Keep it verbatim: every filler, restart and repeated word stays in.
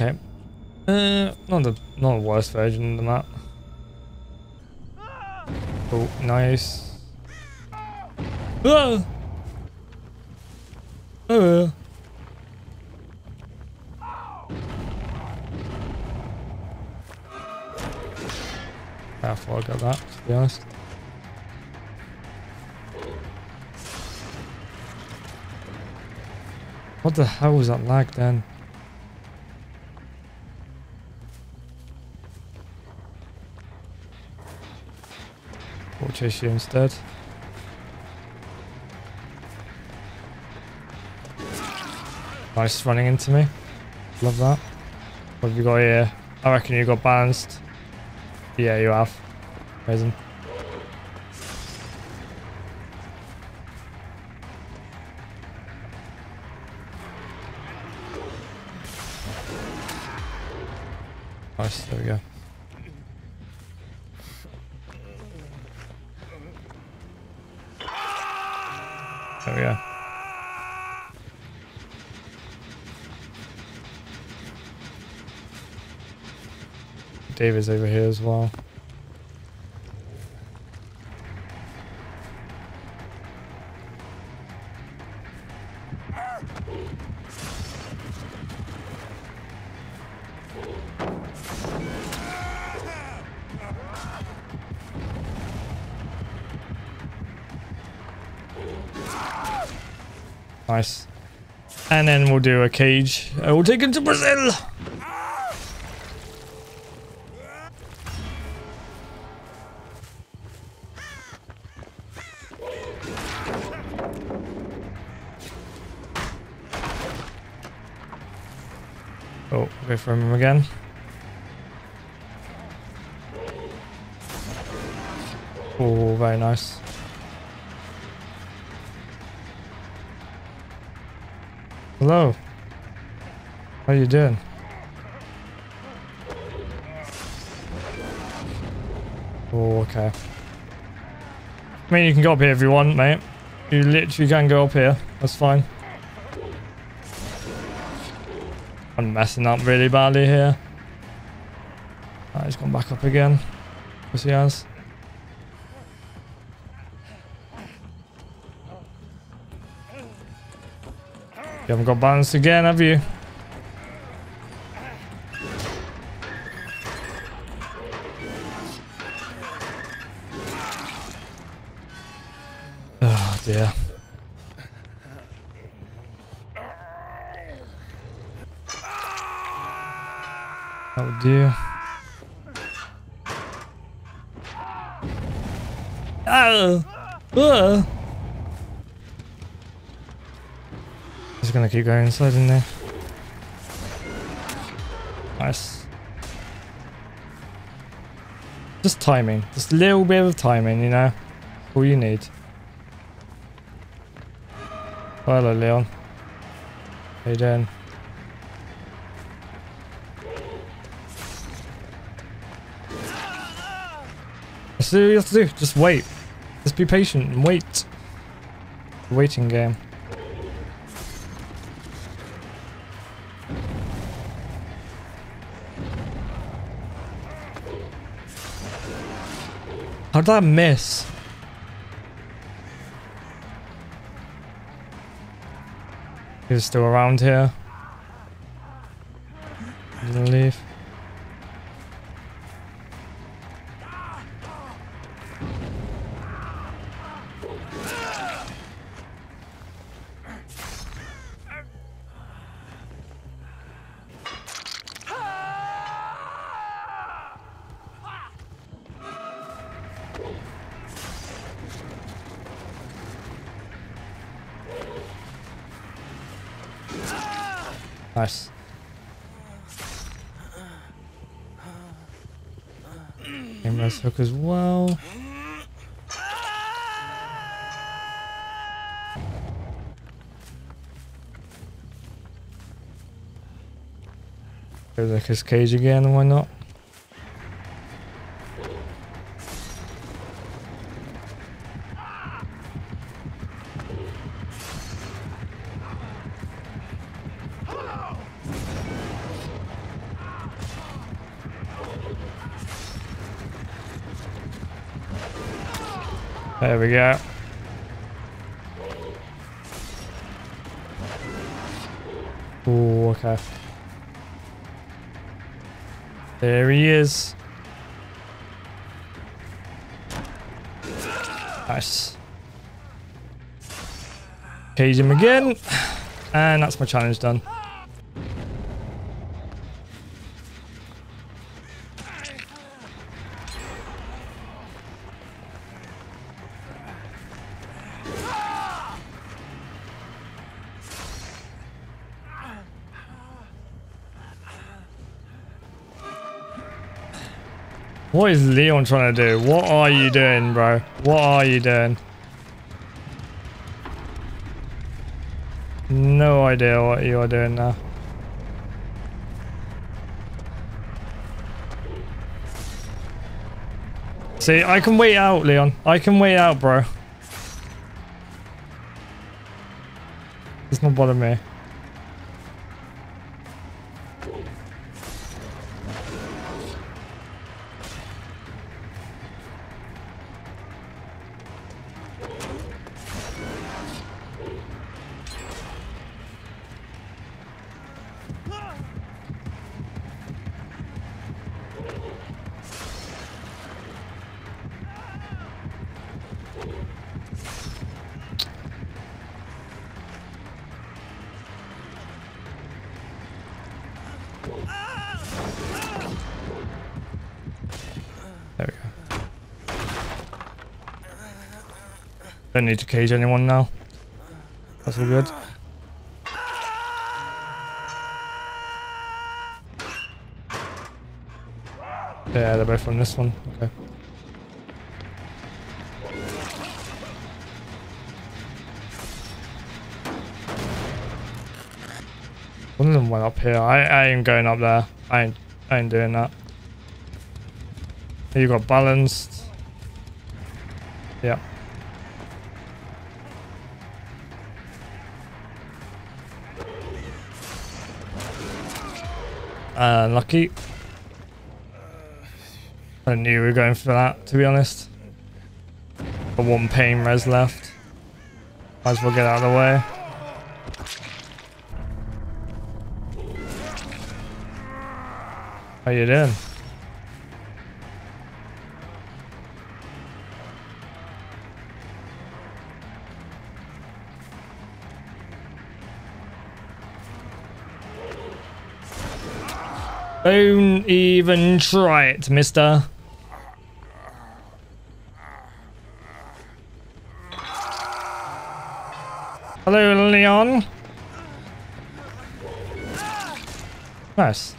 Okay. Uh, not the not the worst version than that. Oh, nice. Oh. Oh. I thought I got that, to be honest. What the hell was that lag then? We'll chase you instead. Nice running into me. Love that. What have you got here? I reckon you got balanced. Yeah, you have. Amazing. Nice, there we go. There we go. David's over here as well. Nice. And then we'll do a cage. I will take him to Brazil. Oh, go for him again. Oh, very nice. Hello. How are you doing? Oh, okay. I mean, you can go up here if you want, mate. You literally can go up here. That's fine. I'm messing up really badly here. Right, he's gone back up again. Yes, he has. You haven't got balanced again, have you? Oh dear. Oh dear. Oh! Oh! Just gonna keep going inside in there. Nice. Just timing. Just a little bit of timing, you know. All you need. Hello, Leon. How you doing? That's all you have to do. Just wait. Just be patient and wait. Waiting game. How'd that miss? He was still around here. Didn't leave. Nice. Aimless hook as well. There's like his cage again, why not? There we go. Ooh, okay. There he is. Nice. Cage him again. And that's my challenge done. What is Leon trying to do? What are you doing, bro? What are you doing? No idea what you are doing now. See, I can wait out, Leon. I can wait out, bro. It's not bothering me. There we go. Don't need to cage anyone now. That's all good. Yeah, they're both on this one. Okay. One of them went up here. I, I ain't going up there. I ain't, I ain't doing that. You got balanced. Yeah. Uh, lucky. I knew we were going for that, to be honest. Got one pain res left. Might as well get out of the way. How you doing? Don't even try it, mister. Hello, Leon. Nice.